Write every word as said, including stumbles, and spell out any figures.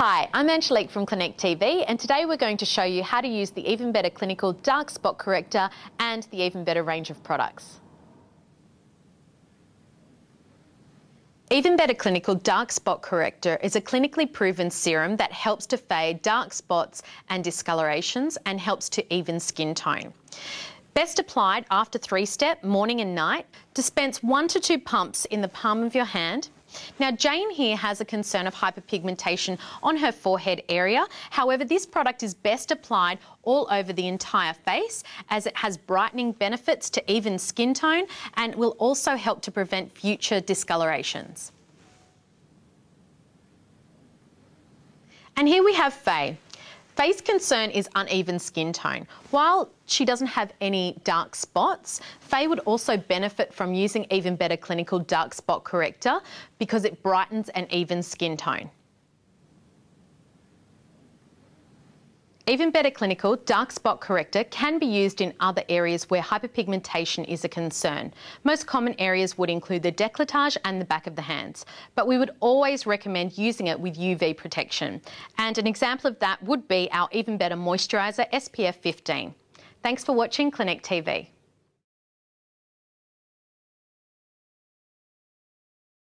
Hi, I'm Angelique from Clinique T V, and today we're going to show you how to use the Even Better Clinical Dark Spot Corrector and the Even Better range of products. Even Better Clinical Dark Spot Corrector is a clinically proven serum that helps to fade dark spots and discolorations and helps to even skin tone. Best applied after three-step, morning and night. Dispense one to two pumps in the palm of your hand. Now, Jane here has a concern of hyperpigmentation on her forehead area. However, this product is best applied all over the entire face, as it has brightening benefits to even skin tone and will also help to prevent future discolorations. And here we have Faye. Faye's concern is uneven skin tone. While she doesn't have any dark spots, Faye would also benefit from using Even Better Clinical Dark Spot Corrector because it brightens an even skin tone. Even Better Clinical Dark Spot Corrector can be used in other areas where hyperpigmentation is a concern. Most common areas would include the décolletage and the back of the hands, but we would always recommend using it with U V protection. And an example of that would be our Even Better Moisturiser S P F fifteen. Thanks for watching Clinique T V.